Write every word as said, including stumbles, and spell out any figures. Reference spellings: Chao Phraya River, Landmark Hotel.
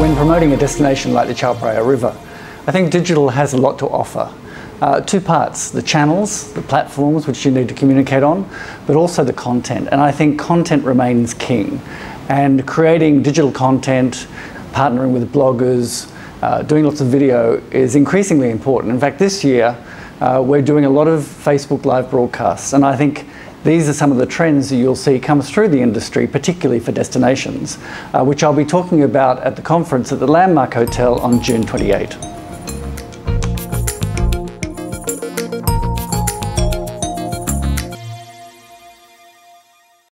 When promoting a destination like the Chao Phraya River, I think digital has a lot to offer. Uh, two parts, the channels, the platforms which you need to communicate on, but also the content. And I think content remains king. And creating digital content, partnering with bloggers, uh, doing lots of video is increasingly important. In fact, this year, uh, we're doing a lot of Facebook Live broadcasts. And I think these are some of the trends that you'll see come through the industry, particularly for destinations, uh, which I'll be talking about at the conference at the Landmark Hotel on June twenty-eighth.